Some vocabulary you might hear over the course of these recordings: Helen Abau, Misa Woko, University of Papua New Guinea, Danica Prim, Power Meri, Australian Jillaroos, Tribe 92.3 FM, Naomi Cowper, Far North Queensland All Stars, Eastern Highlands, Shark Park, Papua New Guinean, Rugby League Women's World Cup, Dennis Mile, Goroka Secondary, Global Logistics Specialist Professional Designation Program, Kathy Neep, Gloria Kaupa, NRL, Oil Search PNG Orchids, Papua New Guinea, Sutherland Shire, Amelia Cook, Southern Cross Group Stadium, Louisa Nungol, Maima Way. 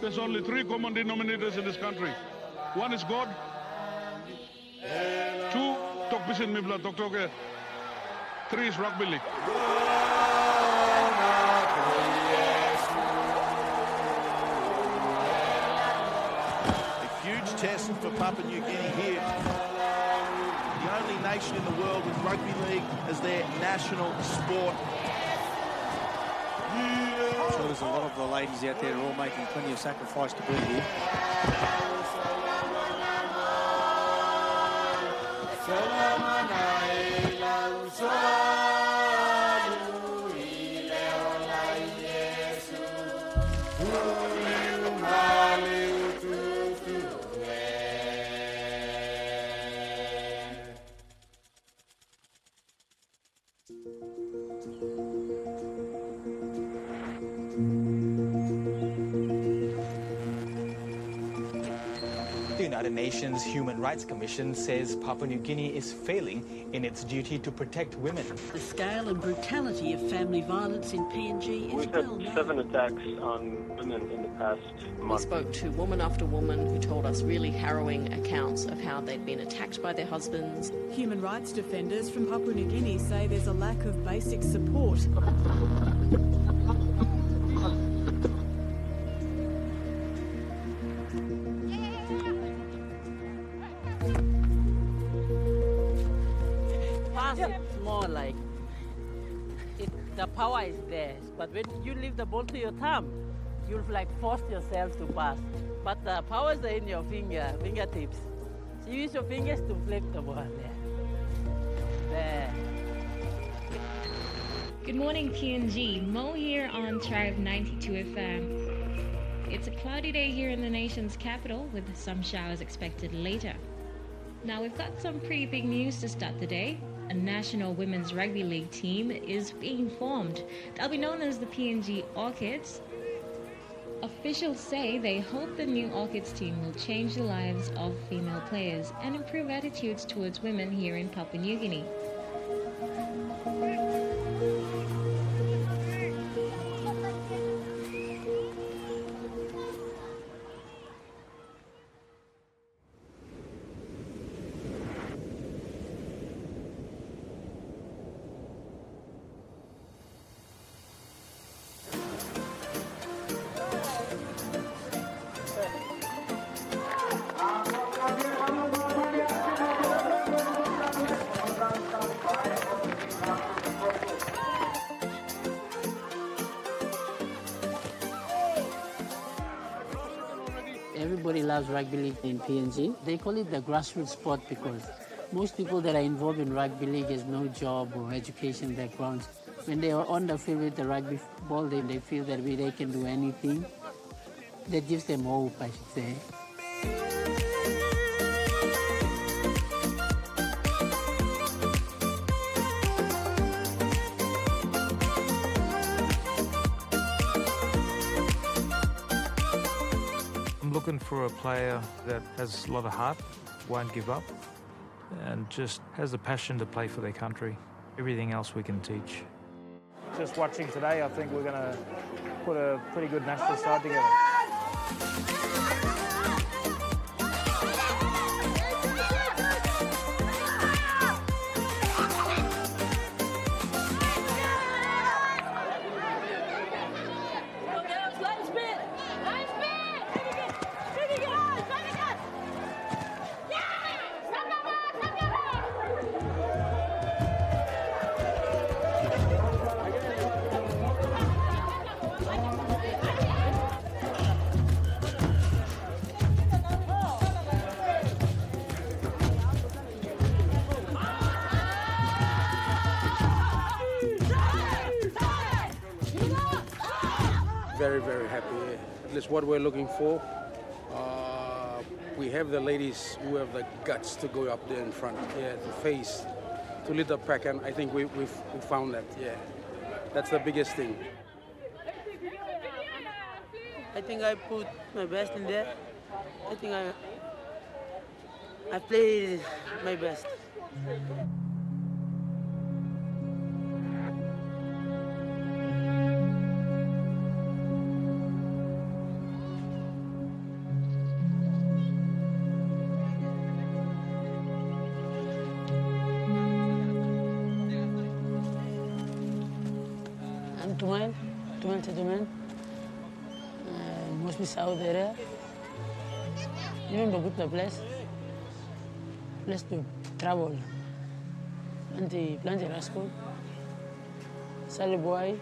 There's only three common denominators in this country. One is God. Two, Tok Pisin Mibla Tok Tok. Three is Rugby League. A huge test for Papua New Guinea here. The only nation in the world with Rugby League as their national sport. I'm sure there's a lot of the ladies out there who are all making plenty of sacrifice to be here. The Nations Human Rights Commission says Papua New Guinea is failing in its duty to protect women. The scale and brutality of family violence in PNG is well known. We've had 7 attacks on women in the past month. We spoke to woman after woman who told us really harrowing accounts of how they'd been attacked by their husbands. Human rights defenders from Papua New Guinea say there's a lack of basic support. The power is there, but when you leave the ball to your thumb, you'll like force yourself to pass. But the powers are in your fingertips. So you use your fingers to flip the ball there. There. Good morning, PNG. Mo here on Tribe 92 FM. It's a cloudy day here in the nation's capital, with some showers expected later. Now, we've got some pretty big news to start the day. A national women's rugby league team is being formed. They'll be known as the PNG Orchids. Officials say they hope the new Orchids team will change the lives of female players and improve attitudes towards women here in Papua New Guinea. Everybody loves rugby league in PNG. They call it the grassroots sport because most people that are involved in rugby league has no job or education backgrounds. When they are on the field with the rugby ball, they feel that they can do anything. That gives them hope, I should say. For a player that has a lot of heart, won't give up, and just has the passion to play for their country. Everything else we can teach. Just watching today, I think we're going to put a pretty good national side together. Very, very happy. That's what we're looking for. We have the ladies who have the guts to go up there in front, to face, to lead the pack, and I think we've found that, That's the biggest thing. I think I put my best in there. I think I played my best. domain. Mostly south area. Even the good place to travel. And the plant in school. Sally boy,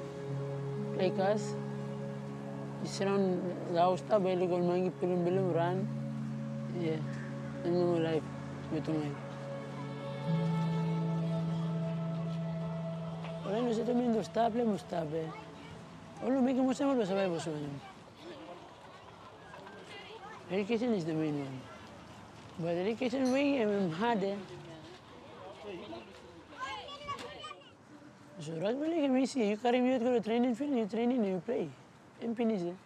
play cars. It's around the house, but I go and run. Yeah, and normal life with me. When I was at the middle of the table, all the making was able to survive. Education is the main one. But education way I'm harder. So rugby league is easy. You carry me out, go to training field, you train and you play. And finish it.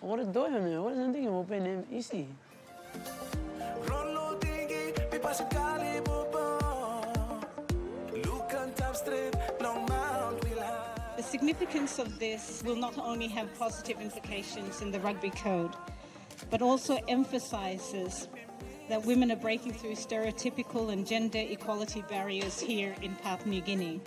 What do I mean? What is something open and easy? The significance of this will not only have positive implications in the Rugby Code, but also emphasises that women are breaking through stereotypical and gender equality barriers here in Papua New Guinea.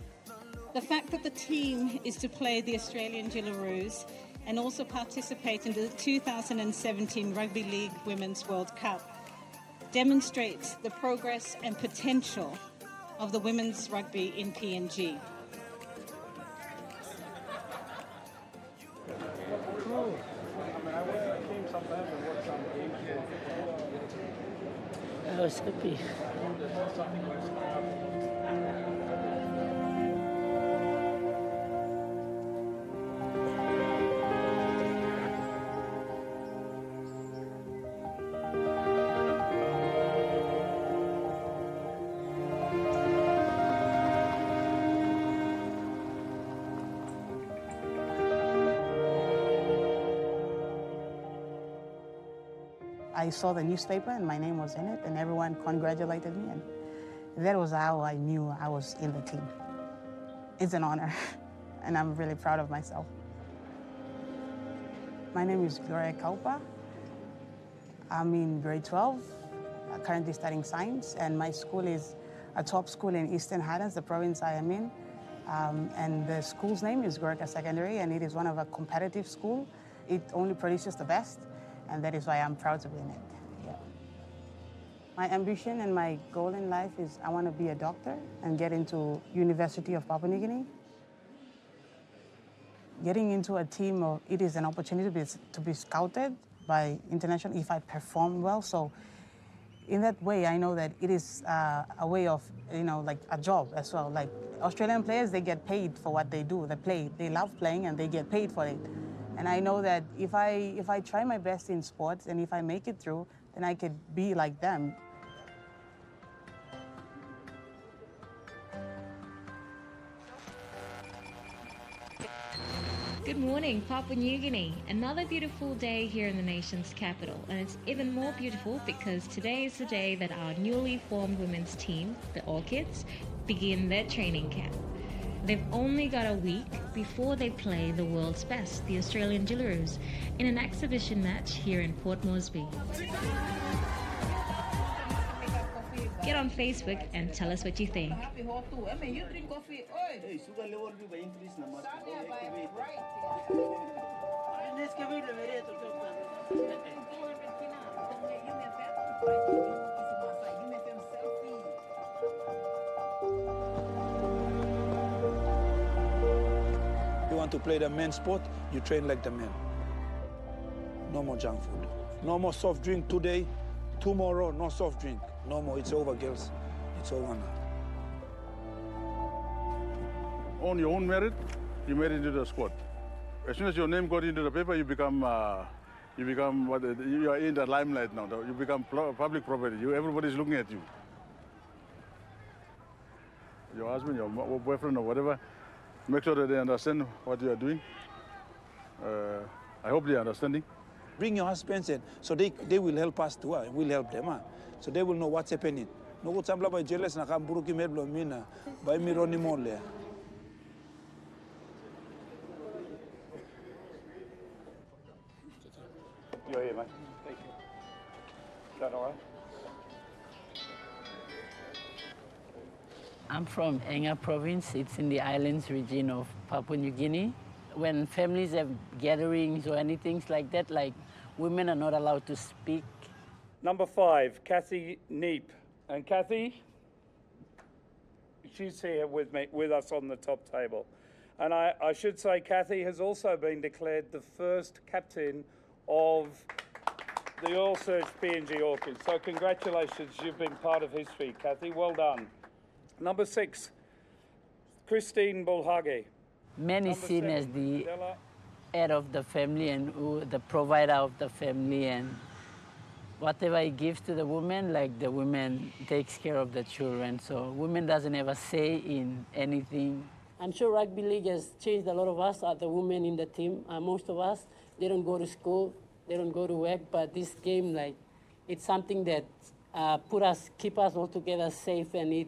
The fact that the team is to play the Australian Jillaroos and also participate in the 2017 Rugby League Women's World Cup demonstrates the progress and potential of the women's rugby in PNG. I was happy. I saw the newspaper and my name was in it and everyone congratulated me, and that was how I knew I was in the team. It's an honor and I'm really proud of myself. My name is Gloria Kaupa. I'm in grade 12, currently studying science, and my school is a top school in Eastern Highlands, the province I am in. And the school's name is Goroka Secondary, and it is one of a competitive school. It only produces the best. And that is why I'm proud to be in it. Yeah. My ambition and my goal in life is I want to be a doctor and get into University of Papua New Guinea. Getting into a team, it is an opportunity to be scouted by international if I perform well. So in that way, I know that it is a way of, like a job as well. Like Australian players, they get paid for what they do. They play, they love playing and they get paid for it. And I know that if I try my best in sports and if I make it through, then I could be like them. Good morning, Papua New Guinea. Another beautiful day here in the nation's capital. And it's even more beautiful because today is the day that our newly formed women's team, the Orchids, begin their training camp. They've only got a week before they play the world's best, the Australian Jillaroos, in an exhibition match here in Port Moresby. Get on Facebook and tell us what you think. To play the men's sport, you train like the men. No more junk food. No more soft drink today, tomorrow, no soft drink. No more, it's over, girls. It's over now. On your own merit, you made it into the squad. As soon as your name got into the paper, you are in the limelight now. You become public property. Everybody's looking at you. Your husband, your boyfriend, or whatever, make sure that they understand what you are doing. I hope they are understanding. Bring your husbands in, so they will help us too, and we'll help them. So they will know what's happening. You're here, man. Thank you. Is that all right? I'm from Enga province. It's in the islands region of Papua New Guinea. when families have gatherings or anything like that, like women are not allowed to speak. Number 5, Kathy Neep. And Kathy, she's here with me, with us on the top table. And I should say Kathy has also been declared the first captain of the Oil Search PNG Orchids. So congratulations, you've been part of history, Kathy. Well done. Number 6, Christine Bolhage. Man is seen as the head of the family and the provider of the family, and whatever he gives to the woman, like the woman takes care of the children. So women doesn't ever say in anything. I'm sure rugby league has changed a lot of us, the women in the team. Most of us, they don't go to school, they don't go to work, but this game, like, it's something that keep us all together safe, and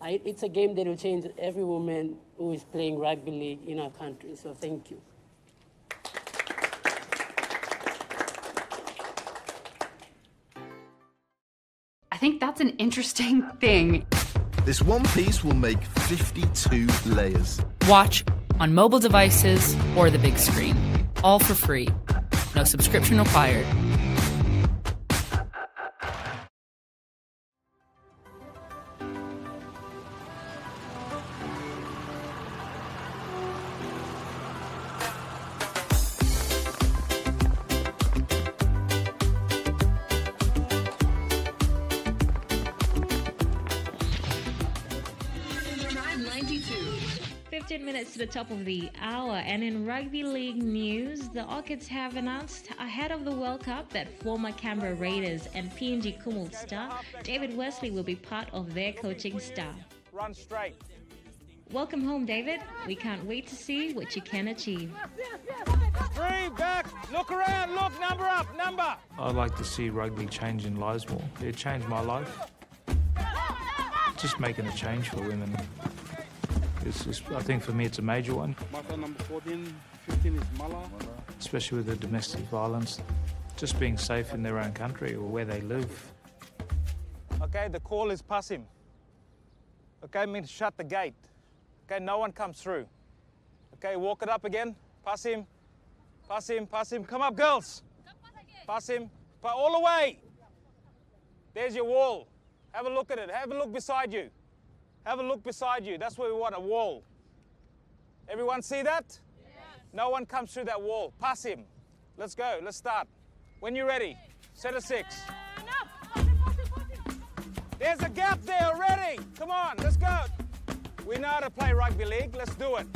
it's a game that will change every woman who is playing rugby league in our country, so thank you. I think that's an interesting thing. This one piece will make 52 layers. Watch on mobile devices or the big screen, all for free. No subscription required. The top of the hour, and in rugby league news, the Orchids have announced ahead of the World Cup that former Canberra Raiders and PNG Kumul star David Wesley will be part of their coaching staff. Run straight. Welcome home, David. We can't wait to see what you can achieve. 3 back, look around, look, number up, number. I'd like to see rugby changing lives more. It changed my life. Just making a change for women. I think for me it's a major one. Number 14, 15 is Mala. Especially with the domestic violence, just being safe in their own country or where they live. Okay, the call is pass him. Okay, means shut the gate. Okay, no one comes through. Okay, walk it up again. Pass him. Pass him, pass him. Come up, girls. Pass him. All the way. There's your wall. Have a look at it. Have a look beside you. Have a look beside you. That's where we want, a wall. Everyone see that? Yes. No one comes through that wall. Pass him. Let's go. Let's start. When you're ready, set a 6. There's a gap there already. Come on, let's go. We know how to play rugby league. Let's do it.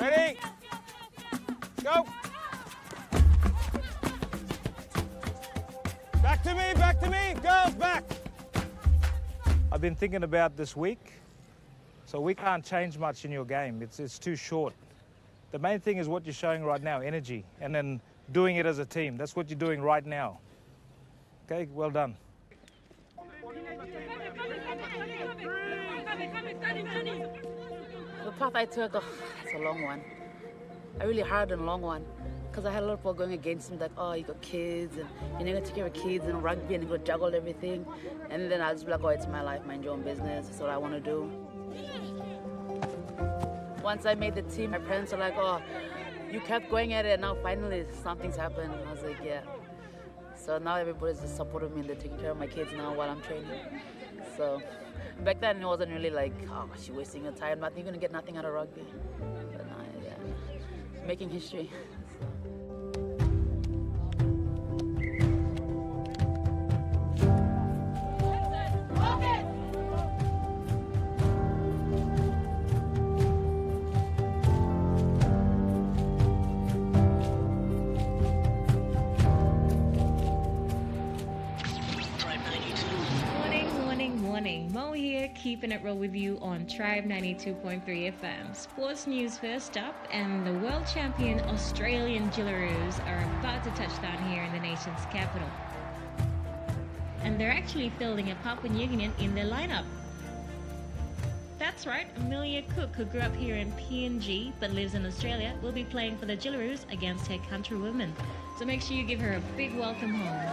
Ready? Go. Back to me, girls, back! I've been thinking about this week, so we can't change much in your game. It's too short. The main thing is what you're showing right now, energy, and then doing it as a team. That's what you're doing right now. Okay, well done. The path I took, it's a long one. A really hard and long one. Because I had a lot of people going against me, like, oh, you got kids, and you're going to take care of kids and rugby, and you're going to juggle everything. And then I was like, oh, it's my life, mind your own business, that's what I want to do. Once I made the team, my parents were like, oh, you kept going at it, and now finally something's happened. And I was like, yeah. So now everybody's just supporting me, and they're taking care of my kids now while I'm training. So back then it wasn't really like, oh, she's wasting her time, you're going to get nothing out of rugby. But now, yeah, making history. Keeping it real with you on Tribe 92.3 FM. Sports news first up, and the world champion Australian Jillaroos are about to touch down here in the nation's capital. And they're actually fielding a Papua New Guinean in their lineup. That's right, Amelia Cook, who grew up here in PNG but lives in Australia, will be playing for the Jillaroos against her countrywomen. So make sure you give her a big welcome home.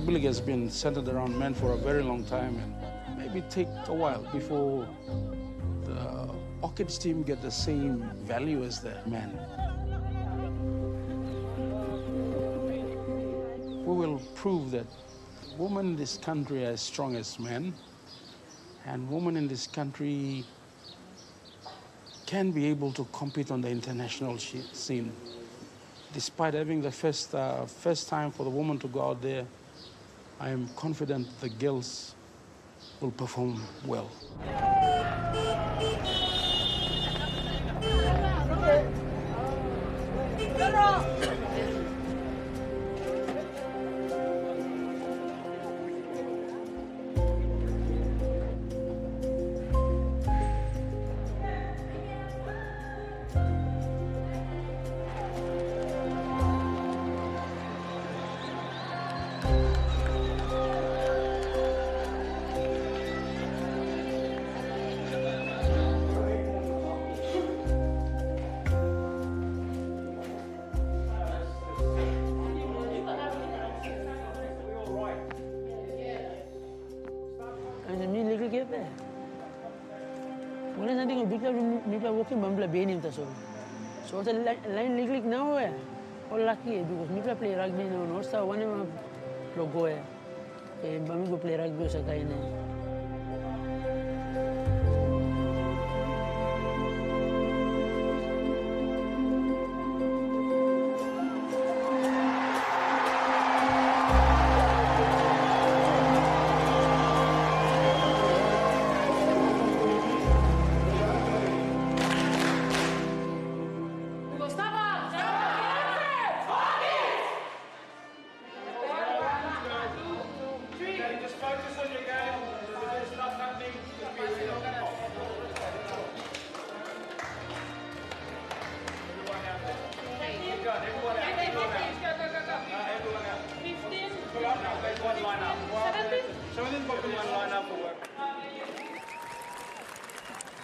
rugby league has been centered around men for a very long time, and maybe take a while before the Orchids team get the same value as the men. We will prove that women in this country are as strong as men, and women in this country can be able to compete on the international scene. Despite having the first time for the woman to go out there, I am confident the girls will perform well. So the line league now, all lucky because me play rugby now. North Star one of them go here. Bami go play rugby so kind.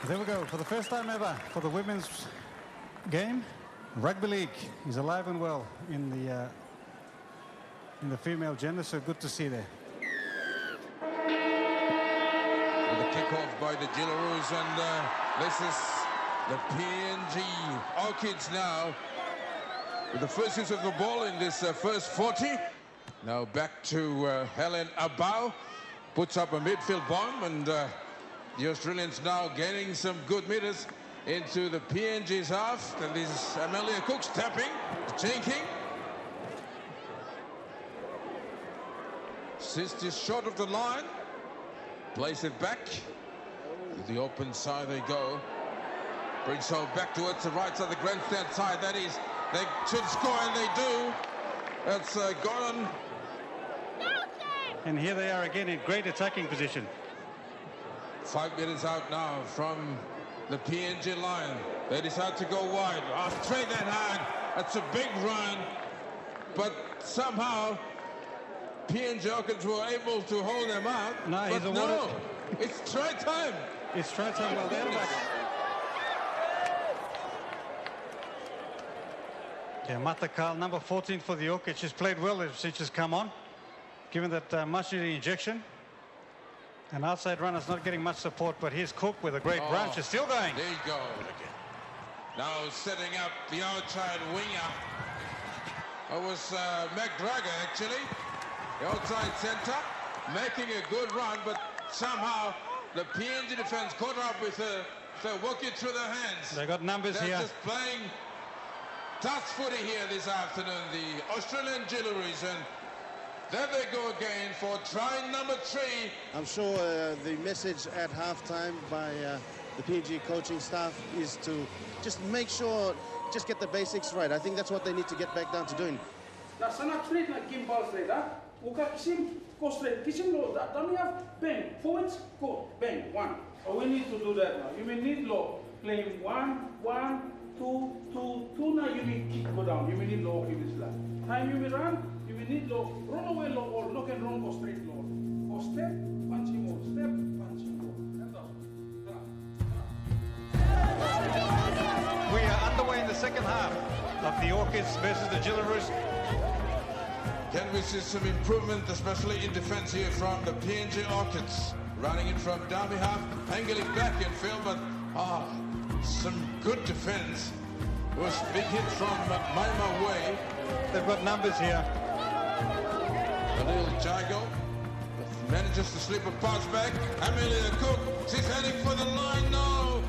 There we go, for the first time ever for the women's game, rugby league is alive and well in the female gender, so good to see there. With the kick-off by the Jillaroos, and this is the PNG Orchids now with the first use of the ball in this first 40. Now back to Helen Abau, puts up a midfield bomb, and the Australians now gaining some good meters into the PNG's half. And this is Amelia Cook stepping, jinking. Sits just short of the line, plays it back. With the open side they go. Brings home back towards the right side, the grandstand side. That is, they should score, and they do. That's gone. And here they are again in great attacking position. 5 minutes out now from the PNG line. They decide to go wide. Oh, straight that hard. That's a big run. But somehow, PNG Orchids were able to hold them out. No, but no, it's try time. It's try time. Well, they're back. Yeah, Matakal, number 14 for the Orchids. She's played well since she's come on, given that much-needed injection. An outside runner's not getting much support, but here's Cook with a great branch. Is still going. There you go. Now setting up the outside winger. It was McGregor, actually. The outside centre, making a good run, but somehow the PNG defence caught up with her. So work it through their hands. They got numbers. They're here. Just playing touch footy here this afternoon, the Australian Jillaroos, and there they go again for try number 3. I'm sure the message at halftime by the PNG coaching staff is to just make sure, just get the basics right. I think that's what they need to get back down to doing. That's an straight like gimbal straight, huh? Go straight, kitchen low, then we have bang, forwards, go, bang, one. Oh, we need to do that now. You may need low, playing one, two, now you may kick go down. You may need low, give this last. Time you may run. We need low, run away low, or look and run, go straight low. Or step, punch him more, step, punch him more. We are underway in the second half of the Orchids versus the Jillaroos. Can we see some improvement, especially in defence here from the PNG Orchids? Running it from down behalf, angling back in field, but some good defence. Was big hit from Maima Way. They've got numbers here. A little Jago manages to slip a pass back. Amelia Cook, she's heading for the line now.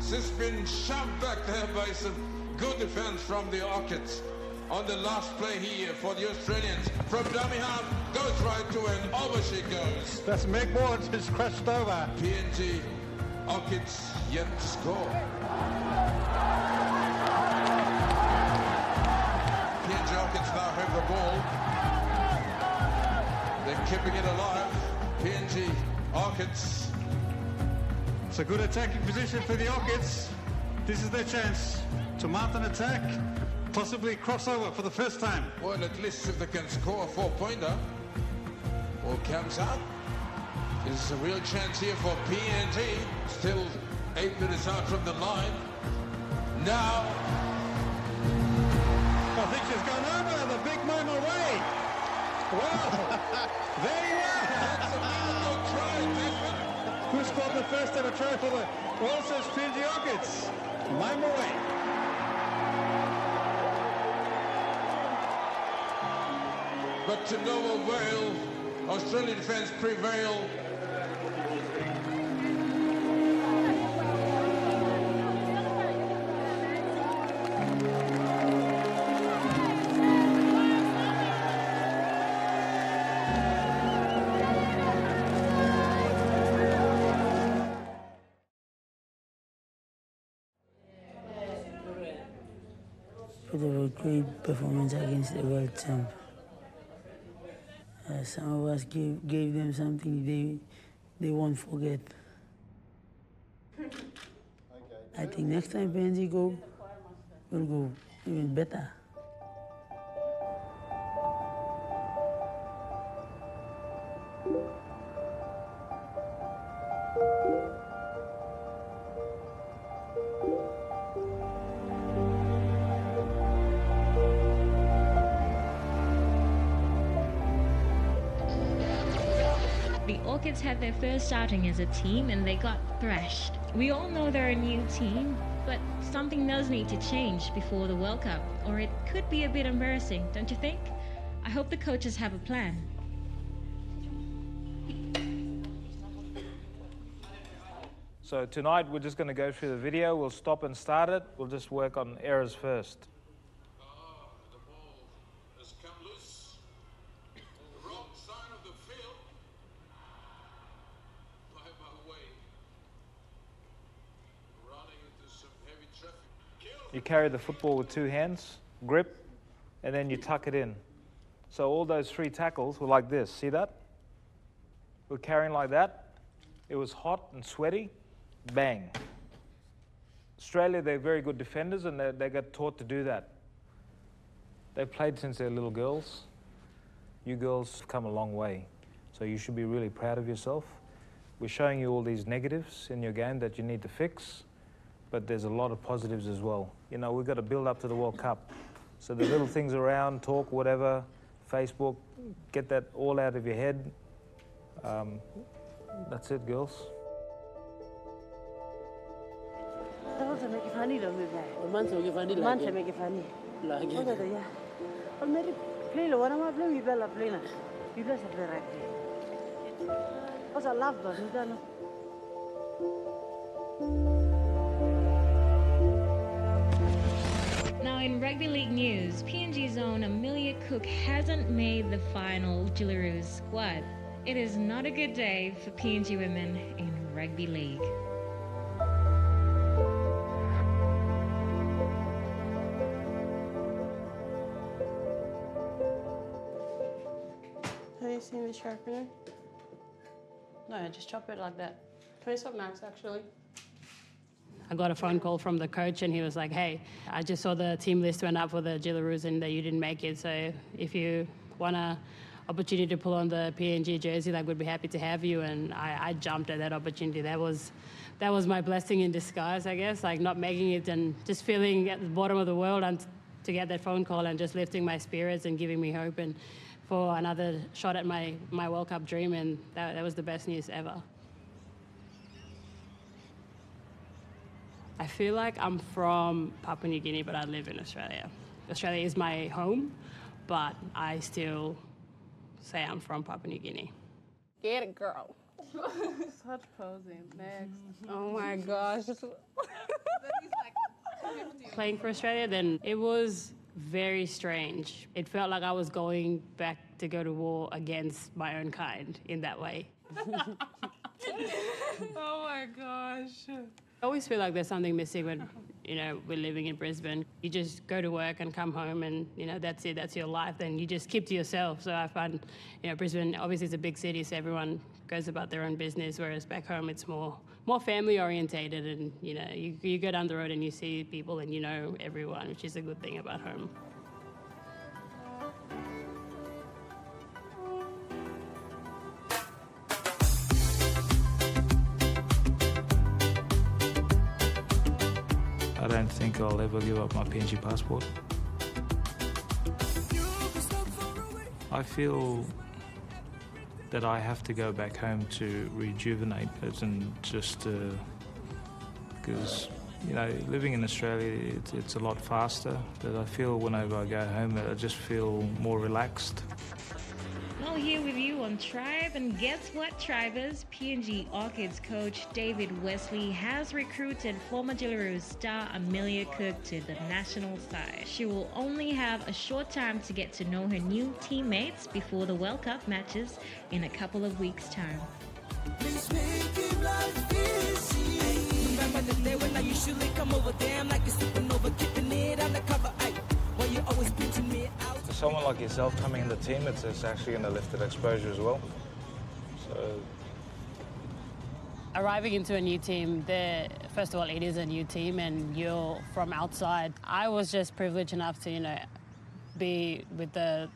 She's been shoved back there by some good defence from the Orchids. On the last play here for the Australians, from dummy half, goes right to an over she goes. That's Meg Ward who's crashed over. PNG Orchids yet to score. PNG Orchids now have the ball. They're keeping it alive. PNG Orchids. It's a good attacking position for the Orchids. This is their chance to mount an attack, possibly crossover for the first time. Well, at least if they can score a four-pointer. Ball comes up. This is a real chance here for PNG. Still 8 minutes out from the line. Now... I think she's gone over, the big man away. Well, there you are. That's a little try, David. Who scored the first ever try for the Oil Search PNG Orchids? Maima Way. But to no avail, Australian defence prevail. Great performance against the world champ. Some of us gave them something they won't forget. I think next time PNG go, we'll go even better. Had their first outing as a team and they got thrashed. We all know they're a new team, but something does need to change before the World Cup, or it could be a bit embarrassing, don't you think? I hope the coaches have a plan. So tonight we're just going to go through the video. We'll stop and start it. We'll just work on errors first. You carry the football with two hands, grip, and then you tuck it in. So all those three tackles were like this, see that? We're carrying like that. It was hot and sweaty, bang. Australia, they're very good defenders and they got taught to do that. They've played since they're little girls. You girls have come a long way, so you should be really proud of yourself. We're showing you all these negatives in your game that you need to fix, but there's a lot of positives as well. You know, we've got to build up to the World Cup. So the little things around, talk, whatever, Facebook, get that all out of your head. That's it, girls. In rugby league news, PNG's own Amelia Cook hasn't made the final Jillaroos squad. It is not a good day for PNG women in rugby league. Have you seen the sharpener? No, just chop it like that. Can I stop Max, actually? I got a phone call from the coach and he was like, hey, I just saw the team list went up for the Jillaroos and that you didn't make it, so if you want an opportunity to pull on the PNG jersey, like, we'd be happy to have you. And I jumped at that opportunity. That was my blessing in disguise, I guess, like not making it and just feeling at the bottom of the world, and to get that phone call and just lifting my spirits and giving me hope and for another shot at my World Cup dream, and that was the best news ever. I feel like I'm from Papua New Guinea, but I live in Australia. Australia is my home, but I still say I'm from Papua New Guinea. Get it, girl. Such posing. Next. Oh my gosh. Playing for Australia, then it was very strange. It felt like I was going back to go to war against my own kind in that way. Oh my gosh. I always feel like there's something missing when, you know, we're living in Brisbane. You just go to work and come home and, you know, that's it, that's your life. Then you just keep to yourself. So I find, you know, Brisbane obviously is a big city, so everyone goes about their own business, whereas back home it's more family orientated, and, you know, you go down the road and you see people and you know everyone, which is a good thing about home. I don't think I'll ever give up my PNG passport. I feel that I have to go back home to rejuvenate it, and just because, you know, living in Australia, it's a lot faster, but I feel whenever I go home, I just feel more relaxed. Well, here with you on Tribe, and guess what, Tribers? PNG Orchids coach David Wesley has recruited former Jillaroos star Amelia Cook to the national side. She will only have a short time to get to know her new teammates before the World Cup matches in a couple of weeks' time. Someone like yourself coming in the team, it's actually going to lift that exposure as well. So arriving into a new team, first of all, it is a new team and you're from outside. I was just privileged enough to, you know, be with the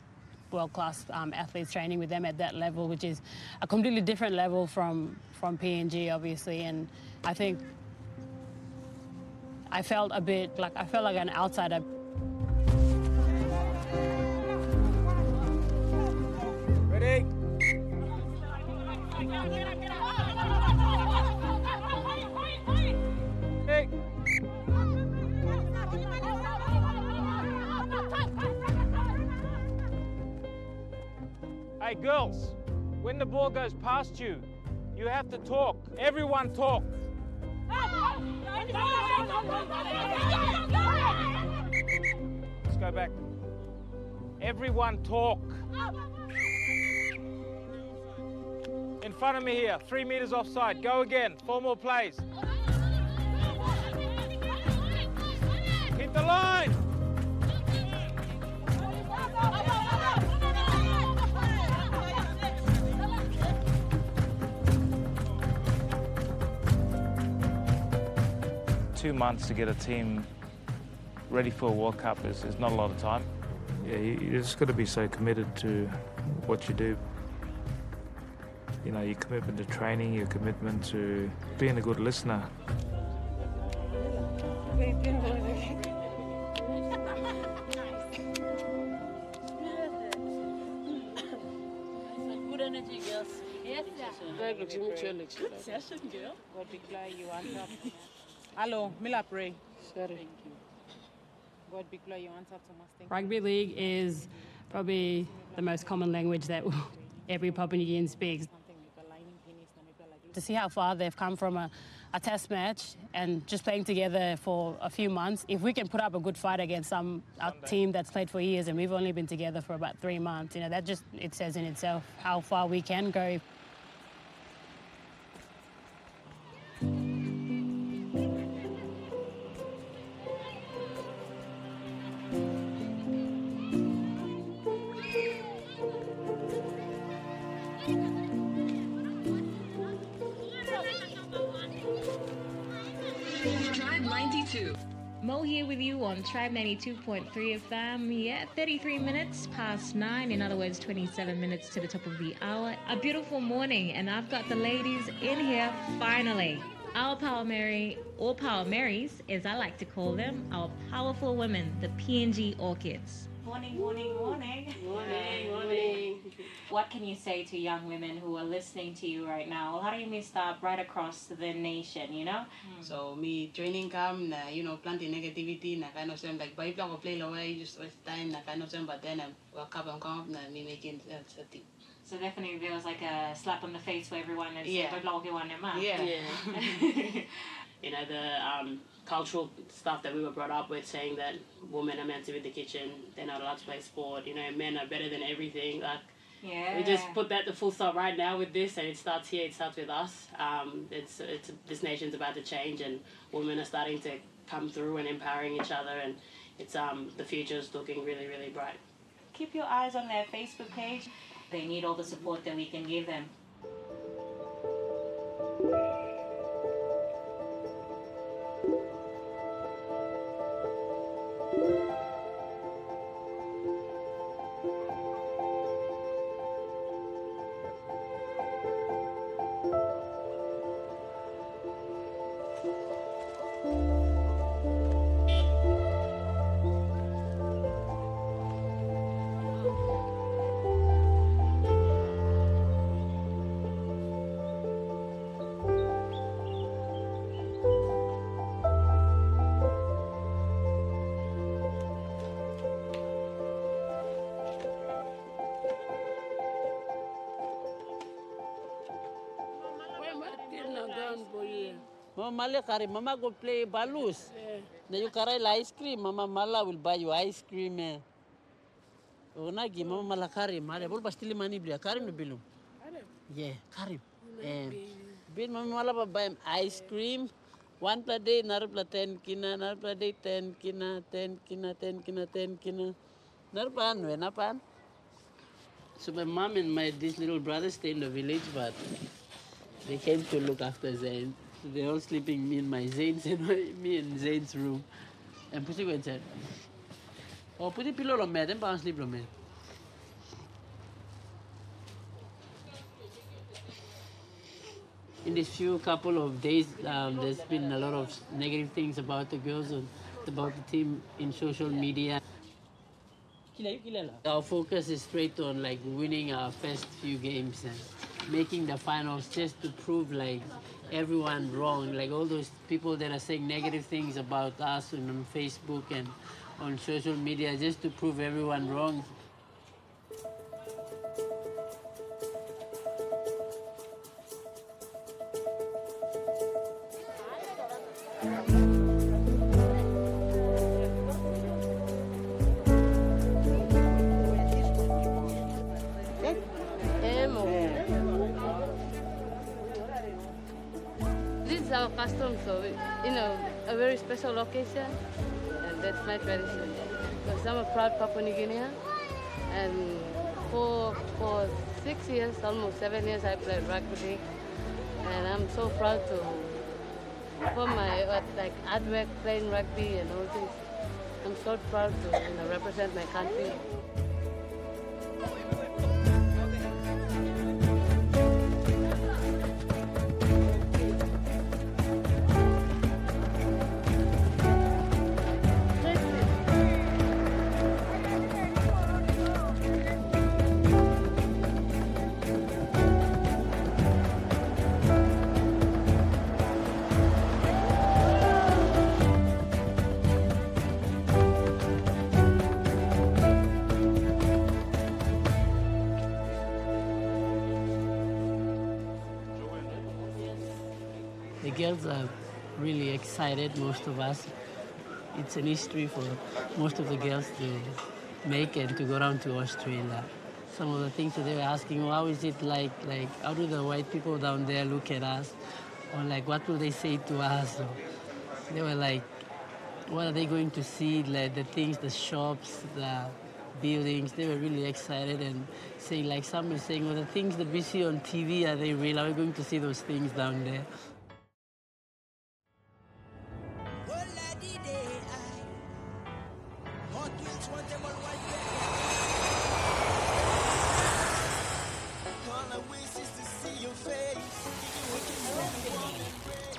world-class athletes, training with them at that level, which is a completely different level from PNG, obviously. And I think I felt a bit like, I felt like an outsider. Hey girls, when the ball goes past you, you have to talk. Everyone talk. Let's go back. Everyone talk. In front of me here, 3 meters offside. Go again. 4 more plays. Hit the line. Two months to get a team ready for a World Cup is not a lot of time. Yeah, you just got to be so committed to what you do. You know, your commitment to training, your commitment to being a good listener. Good energy, girls. Yes, sir. Good session, girl. God declare you answer. Hello, Mila Pray. Thank you. God be glad you answer to my thing. Rugby league is probably the most common language that every Papua New Guinean speaks. To see how far they've come from a test match and just playing together for a few months, if we can put up a good fight against our team that's played for years and we've only been together for about 3 months, you know, that just, it says in itself how far we can go. Mo here with you on Tribe 92.3 FM. Yeah, 33 minutes past 9, in other words, 27 minutes to the top of the hour. A beautiful morning, and I've got the ladies in here finally. Our Power Meri, or Power Meris, as I like to call them, our powerful women, the PNG Orchids. Morning. What can you say to young women who are listening to you right now? How do you miss up right across the nation, you know? So me training come, you know, planting negativity, na kind of them like by people play away, just waste time, na kind of them. But then I woke up and come up, na me making a team. So definitely there was like a slap on the face for everyone that's yeah. You know, the cultural stuff that we were brought up with, saying that women are meant to be in the kitchen, they're not allowed to play sport, you know, men are better than everything. Like, yeah. We just put that to full stop right now with this, and it starts here, it starts with us. It's this nation's about to change, and women are starting to come through and empowering each other, and it's the future's looking really, really bright. Keep your eyes on their Facebook page. They need all the support that we can give them. Mama carry. Mama go play balloons. Then you carry ice cream. Mama Mala will buy you ice cream. Onagi Mama Mala carry. Mala bol pastili mani blia. Carry no bilum. Yeah, carry. Bin Mama Mala will buy him ice cream. One plate day, another plate 10 kina, another plate day 10 kina, 10 kina, 10 kina, 10 kina. Another pan, when a pan. So my mom and my this little brother stay in the village, but they came to look after Zayn. They're all sleeping me in Zane's room. And Pussy went and said, "Oh, put a pillow on me, then bounce sleep on me." In these few couple of days, there's been a lot of negative things about the girls and about the team in social media. Our focus is straight on like winning our first few games and making the finals, just to prove like everyone wrong, like all those people that are saying negative things about us and on Facebook and on social media, just to prove everyone wrong. So, you know, a very special occasion, and that's my tradition. Because I'm a proud Papua New Guinea, and for 6 years, almost 7 years, I played rugby league, and I'm so proud to for my like hard work playing rugby and all this. I'm so proud to, you know, represent my country. Girls are really excited, most of us. It's an history for most of the girls to make and to go down to Australia. Some of the things that they were asking, well, how is it like how do the white people down there look at us? Or like what will they say to us? Or they were like, what are they going to see? Like the things, the shops, the buildings, they were really excited and saying like some were saying, well, the things that we see on TV, are they real? Are we going to see those things down there?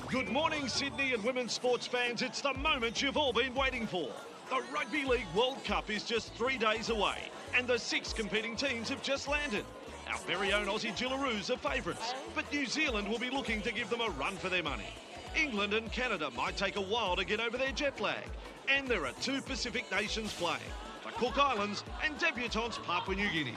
Good morning, Sydney and women's sports fans. It's the moment you've all been waiting for. The Rugby League World Cup is just 3 days away, and the 6 competing teams have just landed. Our very own Aussie Jillaroos are favourites, but New Zealand will be looking to give them a run for their money. England and Canada might take a while to get over their jet lag, and there are 2 Pacific nations playing, the Cook Islands and debutantes Papua New Guinea.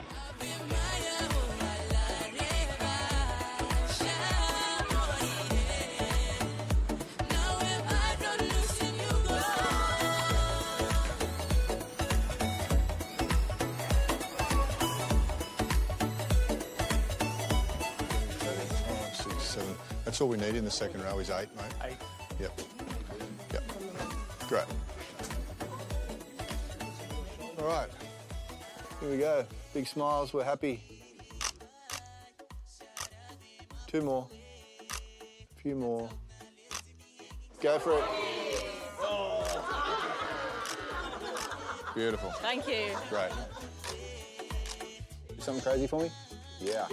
That's all we need in the second row is 8, mate. 8? Yep. Yep. Great. All right. Here we go. Big smiles. We're happy. 2 more. A few more. Go for it. Oh. Beautiful. Thank you. Great. Do something crazy for me? Yeah.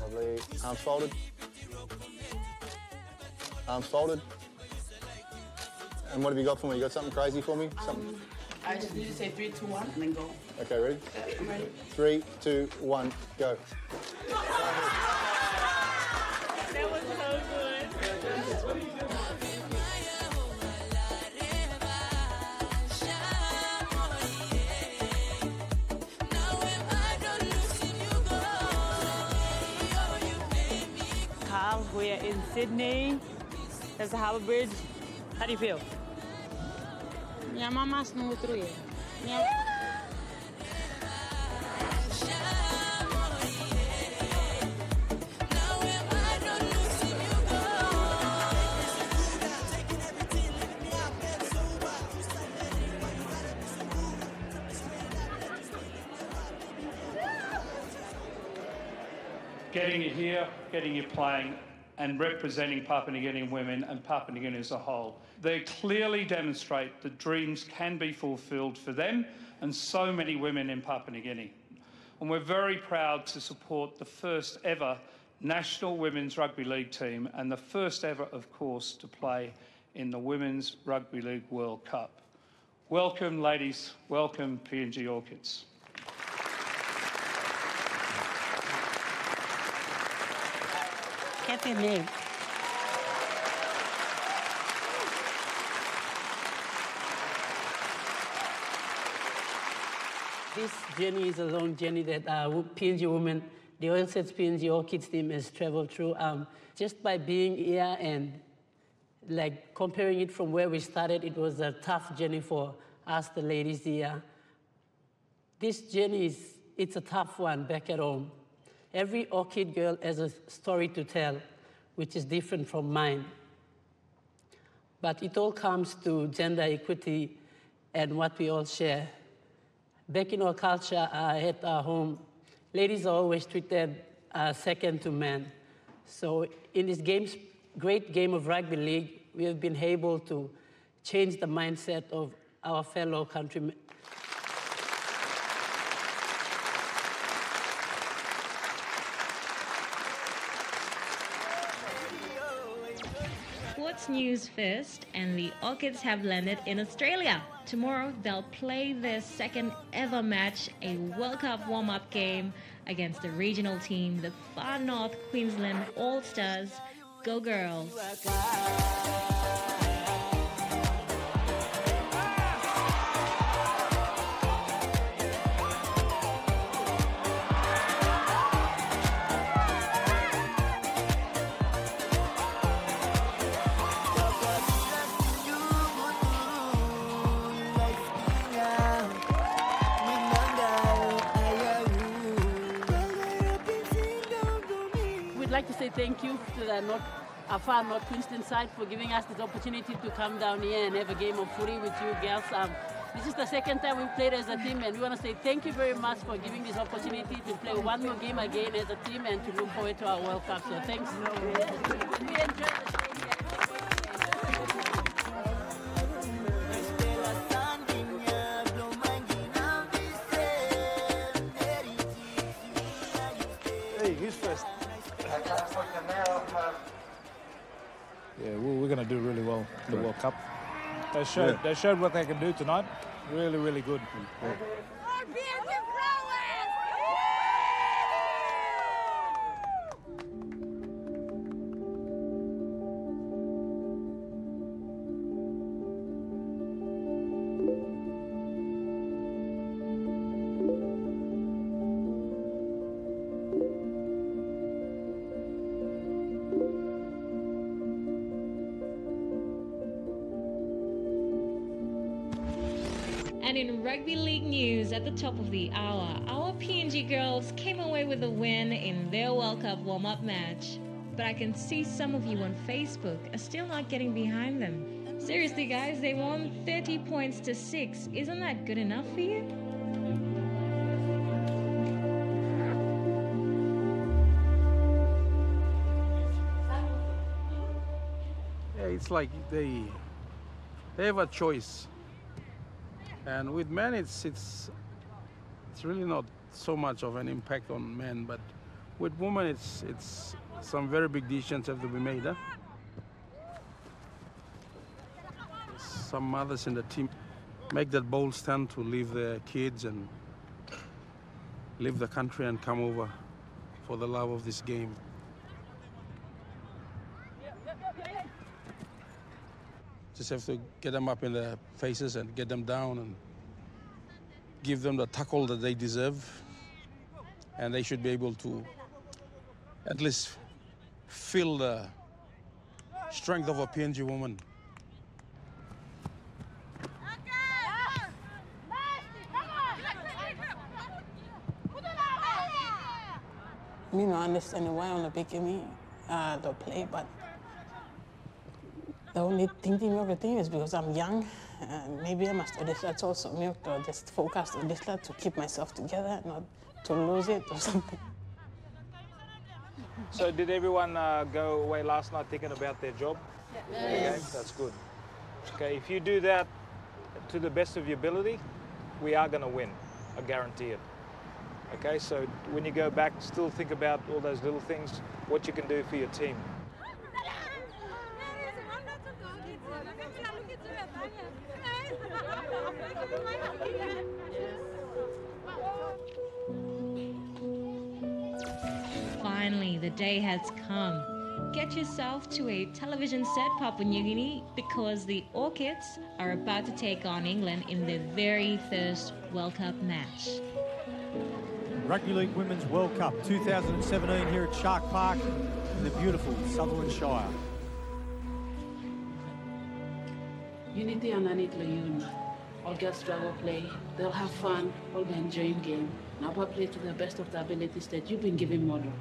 Lovely. Arms folded. Arms folded. And what have you got for me? You got something crazy for me? Something. I just need to say 3, 2, 1, and then go. Okay, ready? I'm ready. 3, 2, 1, go. That was so good. Carl, we're in Sydney. There's the Harbour Bridge. How do you feel? Yeah, my mask number 3. Yeah. Getting you here, getting you playing, and representing Papua New Guinean women and Papua New Guinea as a whole. They clearly demonstrate that dreams can be fulfilled for them and so many women in Papua New Guinea. And we're very proud to support the first ever National Women's Rugby League team and the first ever, of course, to play in the Women's Rugby League World Cup. Welcome, ladies. Welcome, PNG Orchids. Kathy Neep. This journey is a long journey that PNG women, the Oil Search PNG Orchids team has travelled through. Just by being here and like comparing it from where we started, it was a tough journey for us, the ladies here. This journey it's a tough one back at home. Every orchid girl has a story to tell, which is different from mine. But it all comes to gender equity and what we all share. Back in our culture, at our home, ladies are always treated second to men. So in this great game of rugby league, we have been able to change the mindset of our fellow countrymen. News first, and the Orchids have landed in Australia. Tomorrow they'll play their second ever match, a World Cup warm-up game against the regional team, the Far North Queensland All Stars. Go girls! Thank you to the Far North Queensland side for giving us this opportunity to come down here and have a game of footy with you girls. This is the second time we've played as a team, and we want to say thank you very much for giving this opportunity to play one more game again as a team and to look forward to our World Cup. So thanks. We enjoyed the game. Yeah, we're going to do really well in the World Cup. They showed what they can do tonight. Really, really good. Yeah. And in rugby league news at the top of the hour, our PNG girls came away with a win in their World Cup warm-up match. But I can see some of you on Facebook are still not getting behind them. Seriously guys, they won 30 points to 6. Isn't that good enough for you? Yeah, it's like they have a choice. And with men, it's really not so much of an impact on men, but with women, it's some very big decisions have to be made. Huh? Some others in the team make that bold stand to leave their kids and leave the country and come over for the love of this game. Just have to get them up in their faces and get them down and give them the tackle that they deserve. And they should be able to at least feel the strength of a PNG woman. You know, I understand why on the beginning the play, but the only thinking of the thing is because I'm young, and maybe I must do this, that's also milk, or just focus on this to keep myself together, not to lose it or something. So did everyone go away last night thinking about their job? Yes. Okay, that's good. Okay, if you do that to the best of your ability, we are going to win, I guarantee it. Okay, so when you go back, still think about all those little things, what you can do for your team. Finally, the day has come. Get yourself to a television set, Papua New Guinea, because the Orchids are about to take on England in their very first World Cup match. Rugby League Women's World Cup 2017 here at Shark Park in the beautiful Sutherland Shire. Unity and Anitla Union. All girls struggle play, they'll have fun, all the enjoying game. Now play to the best of the abilities that you've been given model.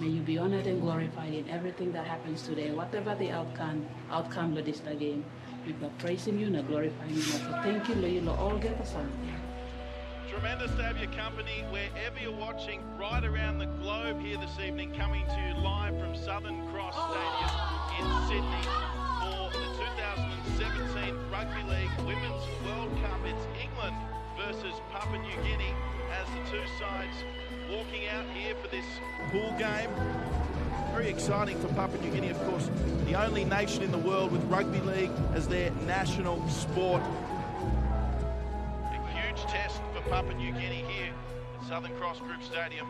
May you be honored and glorified in everything that happens today, whatever the outcome of this game. We've got praising you and glorifying you. So thank you, Lord, all get the sun. Tremendous to have your company wherever you're watching, right around the globe here this evening, coming to you live from Southern Cross Stadium in Sydney. Rugby League Women's World Cup. It's England versus Papua New Guinea as the two sides walking out here for this pool game. Very exciting for Papua New Guinea, of course, the only nation in the world with rugby league as their national sport. A huge test for Papua New Guinea here at Southern Cross Group Stadium.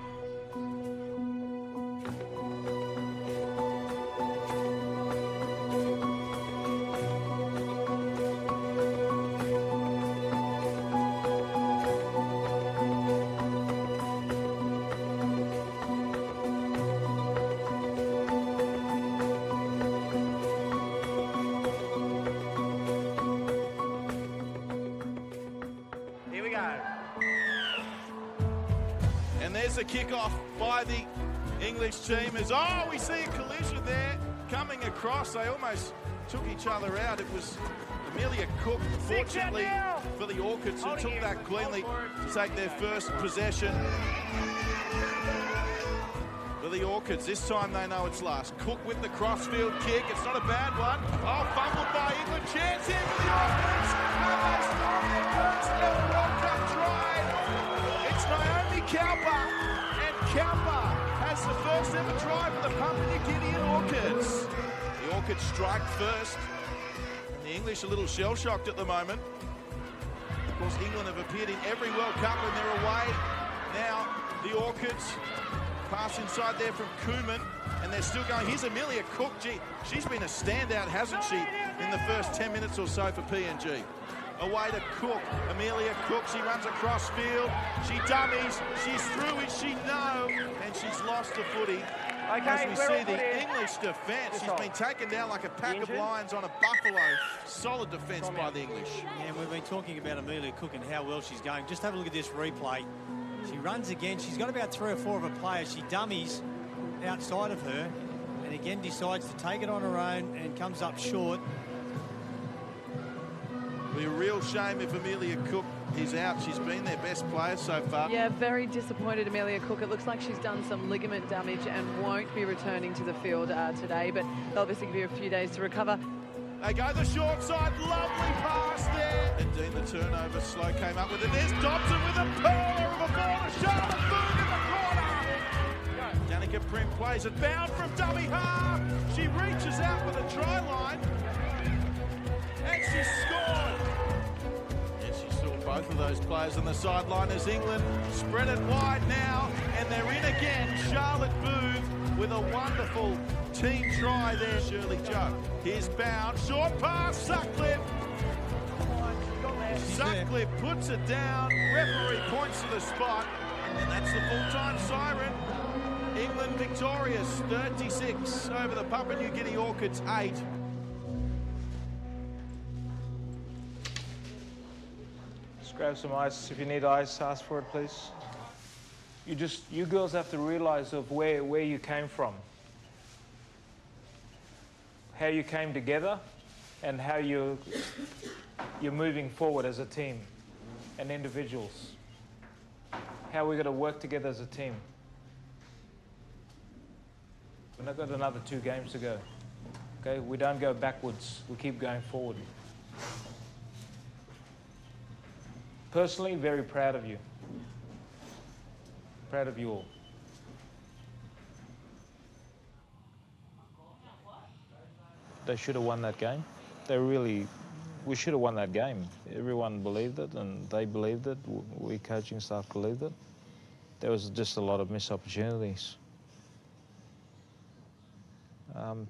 The kickoff by the English team is, oh, we see a collision there coming across. They almost took each other out. It was Amelia Cook, fortunately for the Orchids, who took that cleanly to take their first possession. For the Orchids, this time they know it's last. Cook with the crossfield kick. It's not a bad one. Oh, fumbled by England. Chance here for the Orchids. And they score their first ever World Cup try. It's Naomi Cowper. Kaupa has the first ever try for the Papua New Guinea Orchids. The Orchids strike first. The The English are a little shell-shocked at the moment. Of course, England have appeared in every World Cup when they're away. Now, the Orchids pass inside there from Kuhlman, and they're still going. Here's Amelia Cook. Gee, she's been a standout, hasn't she, in the first 10 minutes or so for PNG. Away to Cook. Amelia Cook, she runs across field. She dummies. She's through it. She no. And she's lost the footy. Okay, as we see the English defence, she's been taken down like a pack of lions on a buffalo. Solid defence by the English. And we've been talking about Amelia Cook and how well she's going. Just have a look at this replay. She runs again. She's got about three or four of her players. She dummies outside of her and again decides to take it on her own and comes up short. It'll be a real shame if Amelia Cook is out. She's been their best player so far. Yeah, very disappointed, Amelia Cook. It looks like she's done some ligament damage and won't be returning to the field today, but they'll obviously give you a few days to recover. They go the short side, lovely pass there. And Dean, the turnover, Slow came up with it. There's Dobson with a pearler of a ball, a shot, a boom in the corner. Danica Prim plays it, bound from dummy half. She reaches out for the try line. And she scored. Yes, she saw both of those players on the sideline as England spread it wide now. And they're in again. Charlotte Booth with a wonderful team try there. Shirley Joe. Here's Bound. Short pass. Sutcliffe. Sutcliffe puts it down. Referee points to the spot. And that's the full-time siren. England victorious. 36 over the Papua New Guinea Orchids. 8. Grab some ice. If you need ice, ask for it, please. You girls have to realize of where you came from, how you came together, and how you're moving forward as a team and individuals. How we're going to work together as a team. We've not got another 2 games to go. Okay, we don't go backwards. We keep going forward. Personally, very proud of you. Proud of you all. They should have won that game. We should have won that game. Everyone believed it, and they believed it. We coaching staff believed it. There was just a lot of missed opportunities.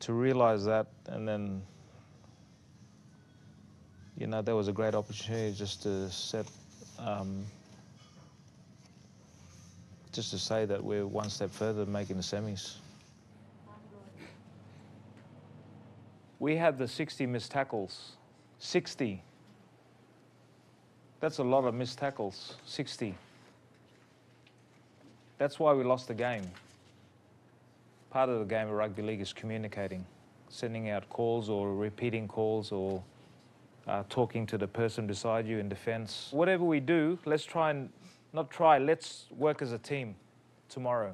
To realise that, and then, you know, there was a great opportunity just to set. Just to say that we're one step further making the semis. We had the 60 missed tackles. 60. That's a lot of missed tackles. 60. That's why we lost the game. Part of the game of rugby league is communicating, sending out calls or repeating calls or talking to the person beside you in defence. Whatever we do, let's work as a team tomorrow.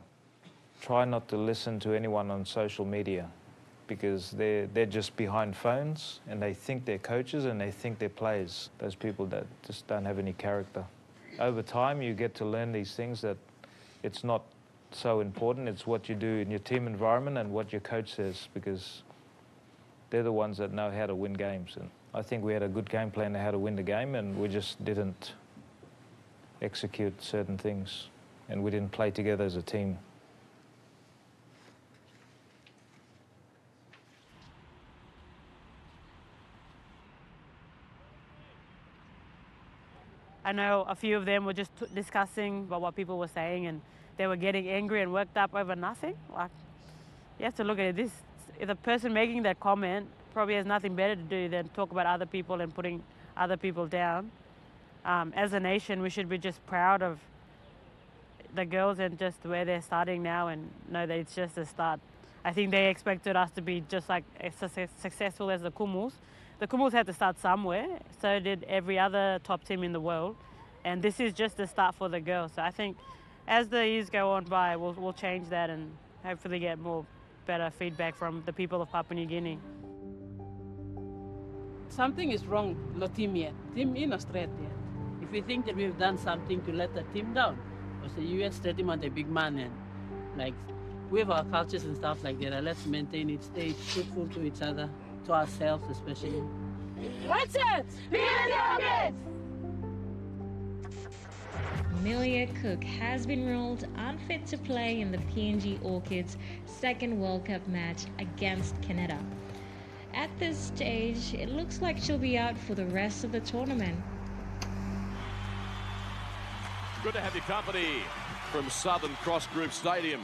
Try not to listen to anyone on social media because they're just behind phones and they think they're coaches and they think they're players. Those people that just don't have any character. Over time, you get to learn these things that it's not so important. It's what you do in your team environment and what your coach says because they're the ones that know how to win games. And I think we had a good game plan on how to win the game and we just didn't execute certain things and we didn't play together as a team. I know a few of them were just discussing about what people were saying and they were getting angry and worked up over nothing. Like, you have to look at it. The person making that comment probably has nothing better to do than talk about other people and putting other people down. As a nation, we should be just proud of the girls and just where they're starting now and know that it's just a start. I think they expected us to be just like as successful as the Kumuls. The Kumuls had to start somewhere, so did every other top team in the world. And this is just the start for the girls. So I think as the years go on by, we'll change that and hopefully get more better feedback from the people of Papua New Guinea. Something is wrong with the team yet, team in Australia. If we think that we've done something to let the team down, because the UN statement on the big man and like we have our cultures and stuff like that, let's maintain it, stay truthful to each other, to ourselves especially. That's it! PNG Orchids! Amelia Cook has been ruled unfit to play in the PNG Orchids' second World Cup match against Canada. At this stage, it looks like she'll be out for the rest of the tournament. Good to have your company from Southern Cross Group Stadium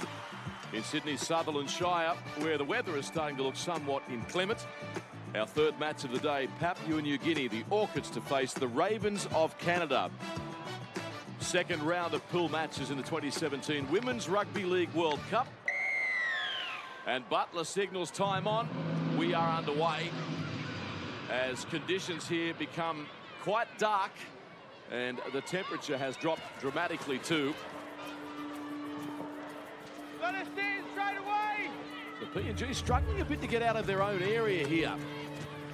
in Sydney's Sutherland Shire, where the weather is starting to look somewhat inclement. Our third match of the day, Papua New Guinea, the Orchids to face the Ravens of Canada. Second round of pool matches in the 2017 Women's Rugby League World Cup. And Butler signals time on. We are underway as conditions here become quite dark and the temperature has dropped dramatically too. Got to stand straight away. The PNG struggling a bit to get out of their own area here.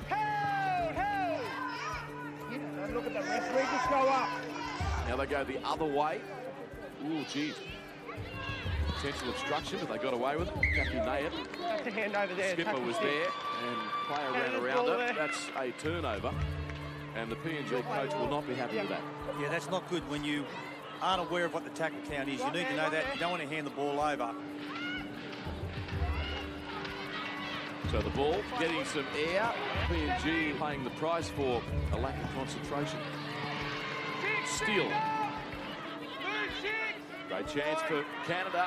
Help! Help! Don't look at the referee, just go up. Now they go the other way. Ooh, geez. Potential obstruction, but they got away with it. Kathy Neep. That's a hand over there. Skipper was there, and player ran around her. That's a turnover, and the PNG coach will not be happy with that. Yeah, that's not good when you aren't aware of what the tackle count is. You need to know that. You don't want to hand the ball over. So the ball getting some air. PNG paying the price for a lack of concentration. Steal. Great chance for Canada.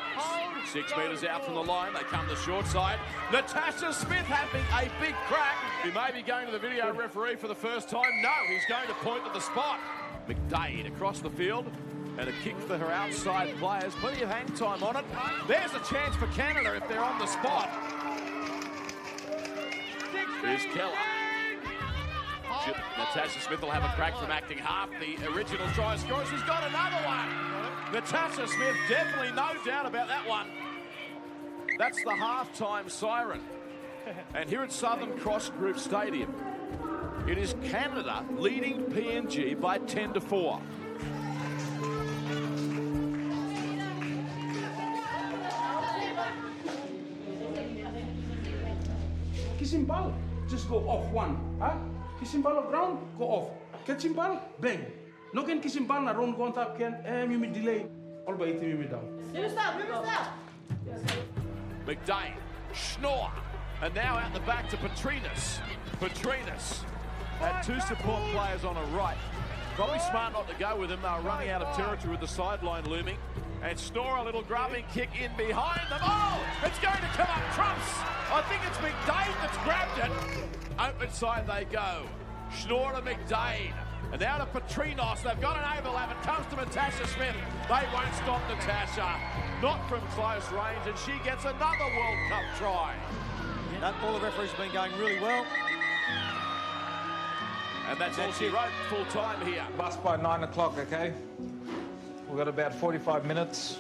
6 metres out from the line. They come to the short side. Natasha Smith having a big crack. He may be going to the video referee for the first time. No, he's going to point at the spot. McDade across the field. And a kick for her outside players. Plenty of hang time on it. There's a chance for Canada if they're on the spot. Here's Keller. Natasha Smith will have a crack from acting half the original try scorers. She's got another one. Natasha Smith, definitely no doubt about that one. That's the halftime siren. And here at Southern Cross Group Stadium, it is Canada leading PNG by 10-4. Kissing ball, just go off one, huh? Kissing ball ground, go off. Catching ball, bang. No can kissing ball around, go on top, can you me delay. All by 80 me down. Never stop. Yes. McDade, Schnorr, and now out the back to Petrinas. Petrinas had two support players on her right. Probably smart not to go with them. They were running out of territory with the sideline looming. And Schnorr, a little grabbing kick in behind them. Oh, it's going to come up trumps. I think it's McDade that's grabbed it. Open side they go. Schnorr to McDade. And now to Petrinos. They've got an overlap. It comes to Natasha Smith. They won't stop Natasha. Not from close range. And she gets another World Cup try. Yeah, that ball, the referee's been going really well. And that's all she wrote full time here. Bus by 9 o'clock, okay? We've got about 45 minutes.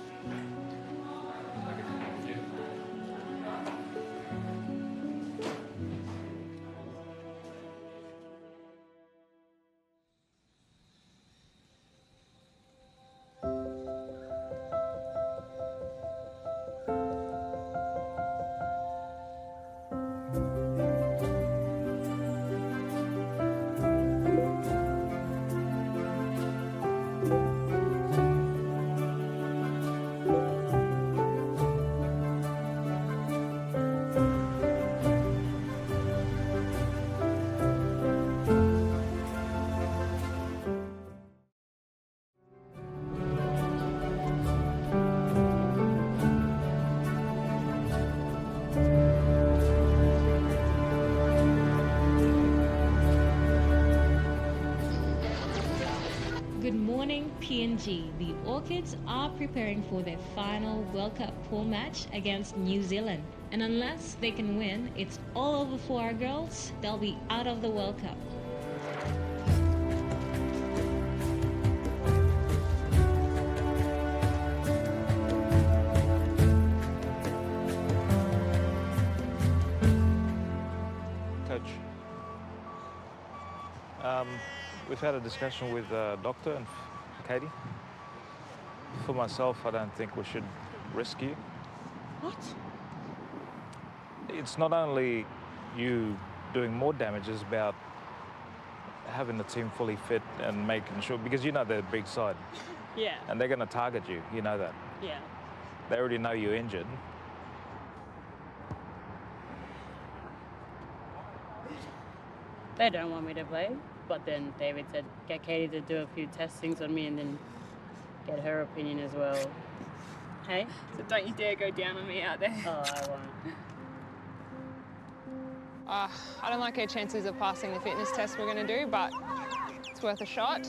PNG, the Orchids are preparing for their final World Cup pool match against New Zealand. And unless they can win, it's all over for our girls. They'll be out of the World Cup. Coach, we've had a discussion with the doctor and Katie. For myself, I don't think we should risk you. What? It's not only you doing more damage, it's about having the team fully fit and making sure, because you know they're a big side. Yeah. And they're going to target you, you know that. Yeah. They already know you're injured. They don't want me to play, but then David said, get Katie to do a few test things on me and then get her opinion as well. Hey? So don't you dare go down on me out there. Oh, I won't. I don't like her chances of passing the fitness test we're going to do, but it's worth a shot.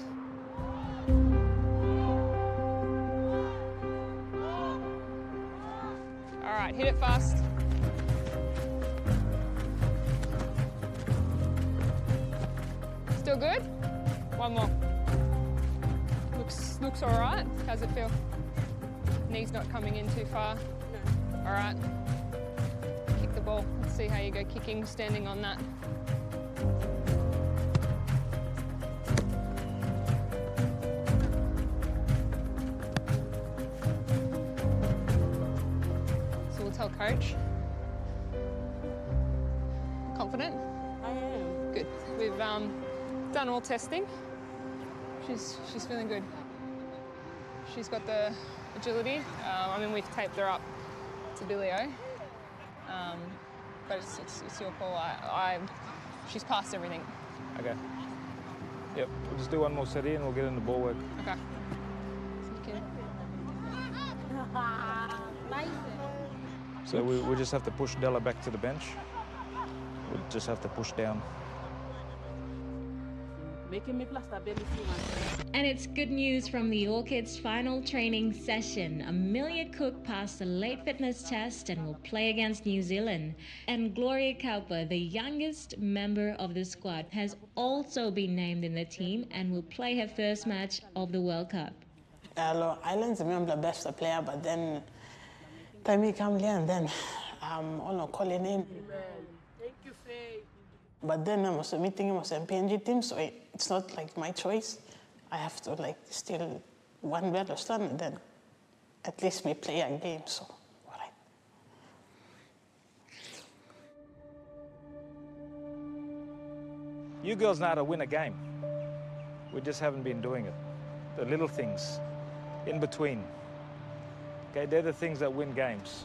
All right, hit it fast. Still good? One more. Looks all right. How's it feel? Knee's not coming in too far? No. All right. Kick the ball. Let's see how you go kicking, standing on that. So we'll tell coach. Confident? I am. Good. We've done all testing. She's feeling good. She's got the agility. I mean, we've taped her up to bilio, but it's your call. She's passed everything. Okay. Yep. We'll just do one more set in. We'll get in the ball work. Okay. So, we just have to push Della back to the bench. We just have to push down. And it's good news from the Orchids' final training session. Amelia Cook passed the late fitness test and will play against New Zealand. And Gloria Kaupa, the youngest member of the squad, has also been named in the team and will play her first match of the World Cup. I learned to be the best player, but then time came here and then I'm all calling in. Thank you, Faye. But then I was meeting him as a PNG team, so it's not like my choice. I have to like still one better stand, and then at least we play a game. So, all right. You girls know how to win a game. We just haven't been doing it. The little things in between. Okay, they're the things that win games.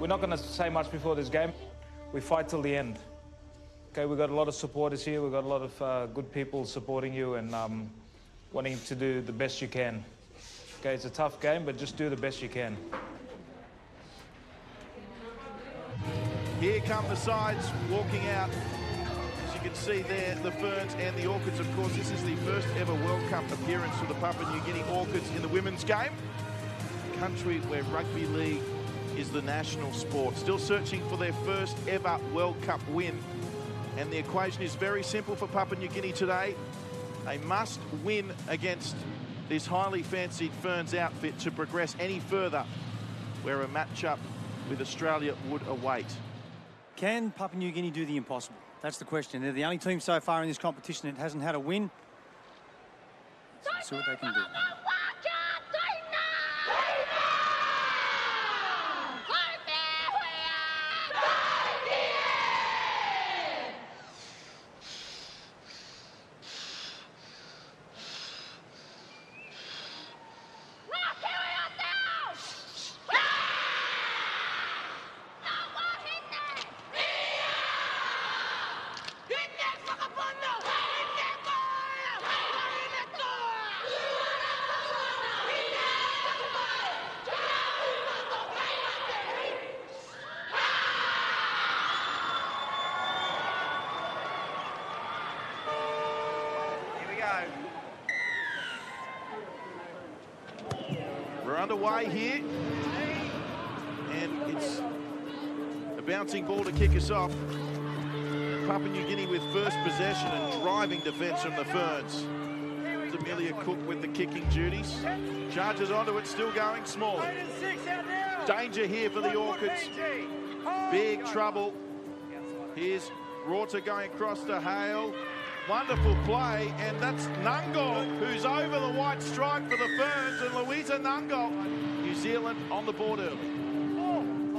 We're not going to say much before this game. We fight till the end. Okay, we've got a lot of supporters here. We've got a lot of good people supporting you and wanting to do the best you can. Okay, it's a tough game, but just do the best you can. Here come the sides walking out. As you can see there, the Ferns and the Orchids. Of course, this is the first ever World Cup appearance for the Papua New Guinea Orchids in the women's game. A country where rugby league is the national sport, still searching for their first ever World Cup win. And the equation is very simple for Papua New Guinea today. They must win against this highly fancied Ferns outfit to progress any further, where a matchup with Australia would await. Can Papua New Guinea do the impossible? That's the question. They're the only team so far in this competition that hasn't had a win. Let's see what they can do. Underway here, and it's a bouncing ball to kick us off. Papua New Guinea with first possession and driving defence from the Ferns. It's Amelia Cook with the kicking duties. Charges onto it, still going small. Danger here for the Orchids. Big trouble. Here's Rorta going across to Hale. Wonderful play, and that's Nungol who's over the white stripe for the Ferns, and Louisa Nungol, New Zealand, on the board early.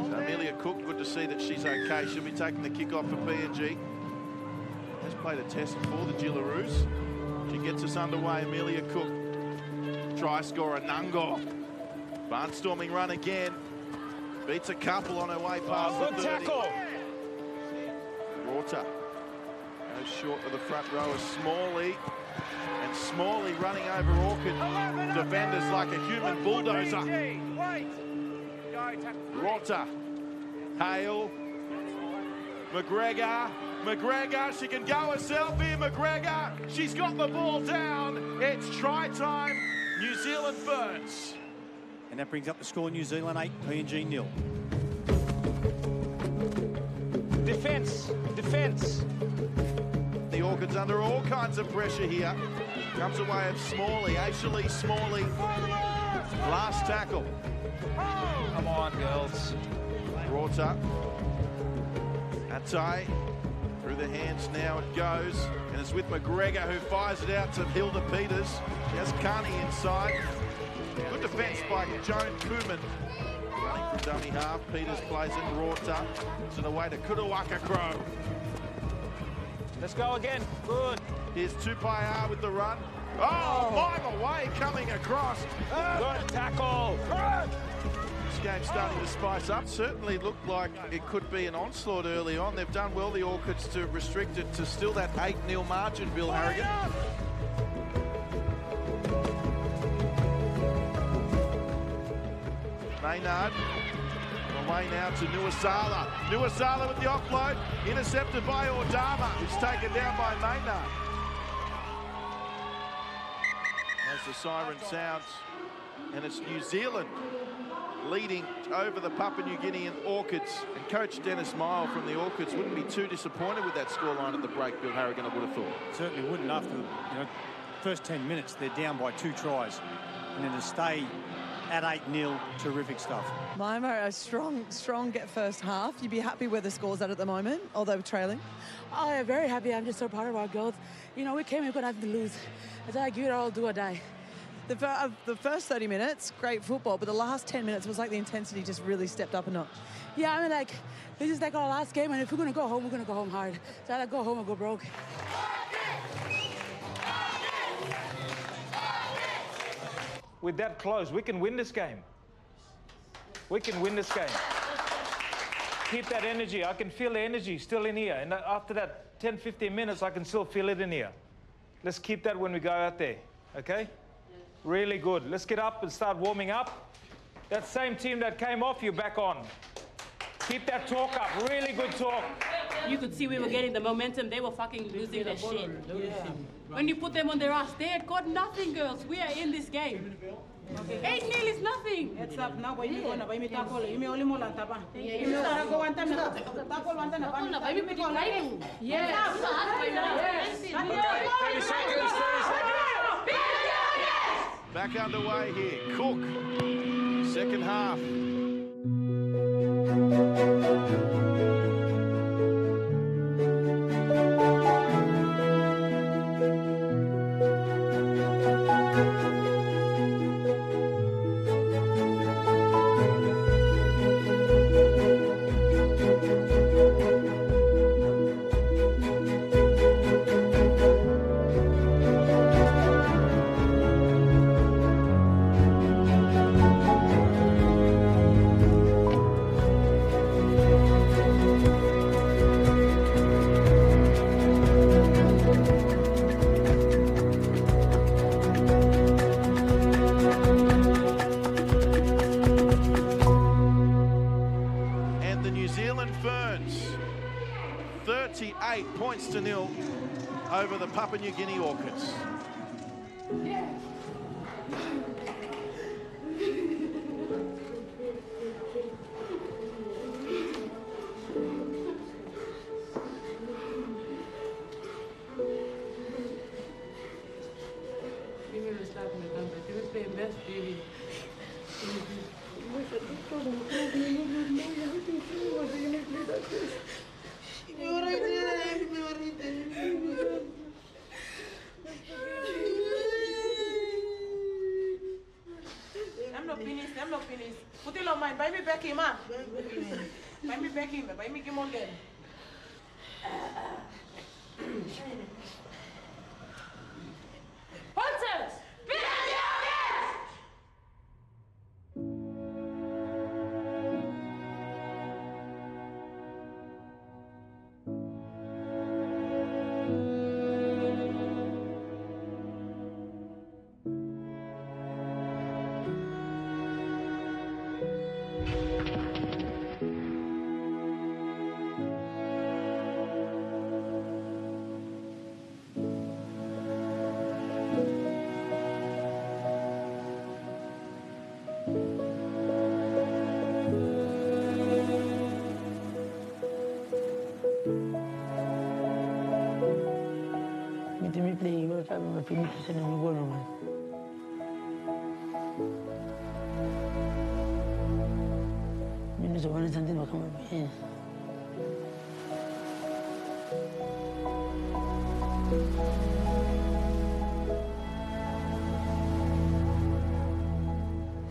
So Amelia Cook, good to see that she's okay. She'll be taking the kick-off for PNG. Has played a test for the Jillaroos. She gets us underway, Amelia Cook. Try scorer Nungol. Barnstorming run again. Beats a couple on her way past the 30. Tackle. Rorta. Goes short to the front row of Smalley, and Smalley running over Orchid defenders like a human bulldozer. Rorta, Hale, McGregor, she can go herself here, McGregor, she's got the ball down, it's try time, New Zealand Ferns. And that brings up the score, New Zealand 8, PNG 0. Defence. The Orchids under all kinds of pressure here. Comes away of Smalley, Ashley Smalley. Last tackle. Come on, girls. Brought up. Atai. Through the hands now it goes. And it's with McGregor who fires it out to Hilda Peters. She has Carney inside. Good defence by Joan Kuhlman. Running from dummy half. Peters plays it. Brought up. It's in the way to Kuduwaka Crow. Let's go again. Good. Here's Tupaiar with the run. Oh, 5 away coming across. Good tackle. This game's starting to spice up. Certainly looked like it could be an onslaught early on. They've done well, the Orchids, to restrict it to still that 8-0 margin, Bill Harrigan. Maynard. Away now to Nuasala. Nuasala with the offload, intercepted by Ordama, who's taken down by Maynard. As the siren sounds, and it's New Zealand leading over the Papua New Guinean Orchids. And Coach Dennis Mile from the Orchids wouldn't be too disappointed with that scoreline at the break, Bill Harrigan, I would have thought. Certainly wouldn't. After first 10 minutes, they're down by 2 tries. And then to stay at 8-0, terrific stuff. Maima, a strong first half. You'd be happy where the score's at the moment, although we're trailing? I'm very happy. I'm just so proud of our girls. We came here, we've got nothing to lose. It's like, you all do or die. The first 30 minutes, great football, but the last 10 minutes was like the intensity just really stepped up a notch. Yeah, this is like our last game, and if we're going to go home, we're going to go home hard. So I go home and go broke. We're that close. We can win this game. We can win this game. Keep that energy. I can feel the energy still in here. And after that 10, 15 minutes, I can still feel it in here. Let's keep that when we go out there, okay? Really good. Let's get up and start warming up. That same team that came off, you're back on. Keep that talk up. Really good talk. You could see we were getting the momentum. They were fucking losing their shit. Yeah. When you put them on their ass, they had got nothing, girls. We are in this game. 8-0 is nothing. It's up now. Back underway here. Cook. Second half. Over the Papua New Guinea Orchids. their best, baby. I'm not finished. Put it on mine. Buy me back him, ma. Buy me back him. Buy me him again. Hunters!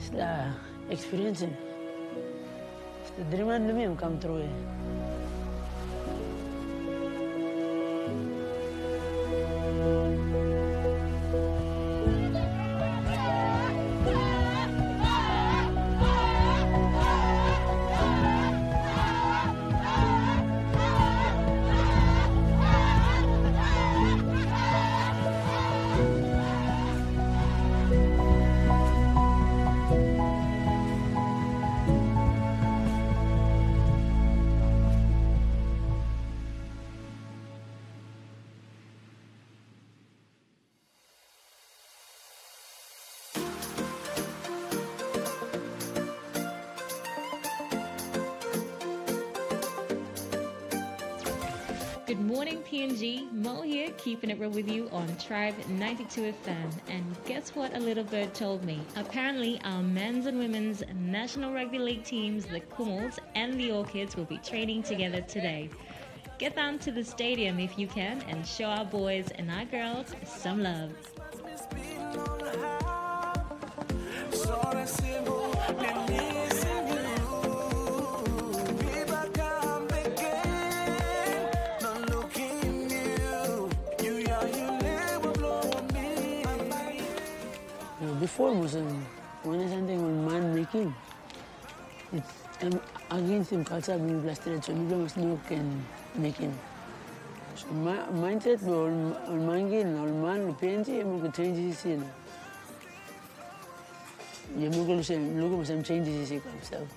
Setelah experience ini, setelah dari mana demi yang kamu terus. PNG, Mo here, keeping it real with you on Tribe 92 FM. And guess what a little bird told me? Apparently, our men's and women's National Rugby League teams, the Kumuls and the Orchids, will be training together today. Get down to the stadium if you can and show our boys and our girls some love. Before was when I something on man making, it's against him culture being blasted, so people must look and make him. So my mindset was on man gain, on man painting, I'm going to change this scene. I'm going to change this scene myself.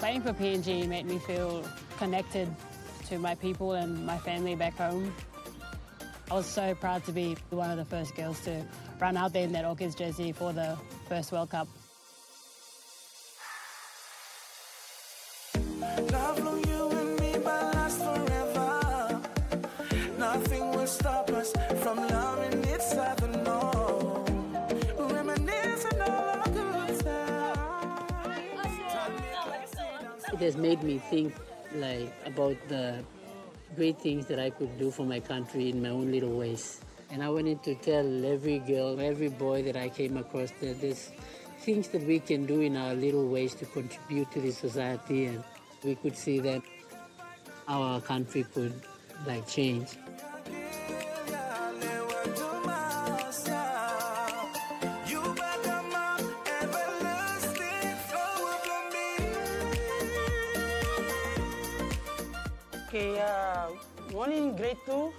Playing for PNG made me feel connected to my people and my family back home. I was so proud to be one of the first girls to run out there in that Orchids jersey for the first World Cup. It has made me think like about the great things that I could do for my country in my own little ways. And I wanted to tell every girl, every boy that I came across that there's things that we can do in our little ways to contribute to the society, and we could see that our country could like change. Morning, grade 2. Morning.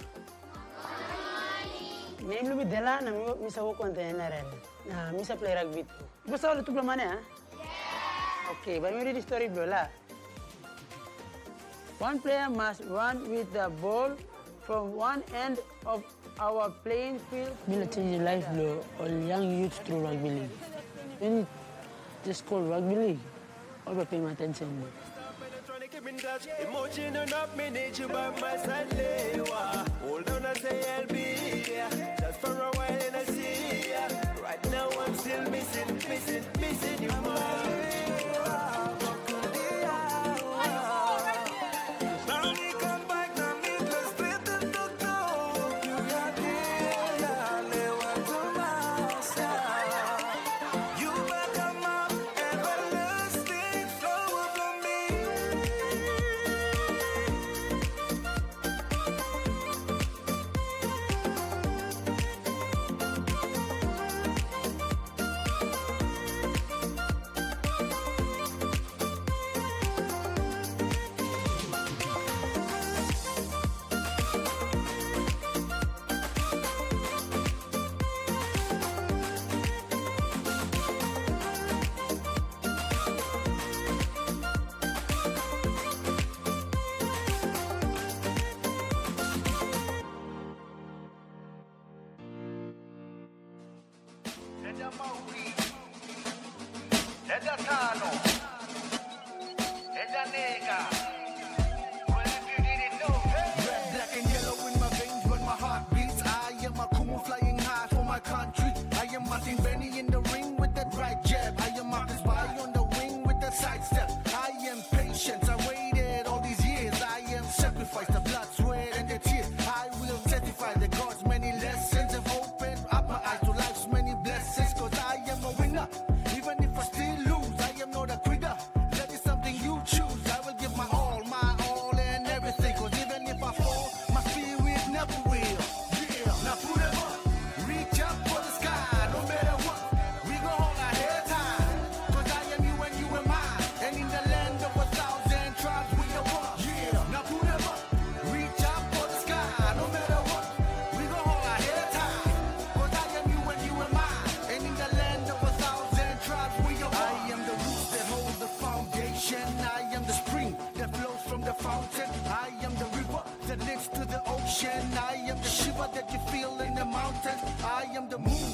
Name Lubi Della, and I'm Misa Woko and the NRL. Misa play rugby too. You saw the two Blamana? Yeah. Okay, but we read the story Blola. One player must run with the ball from one end of our playing field. Mila change the life of young youth through rugby league. When it's called rugby league, I've been paying attention. Right now I'm still missing you more. I am the moon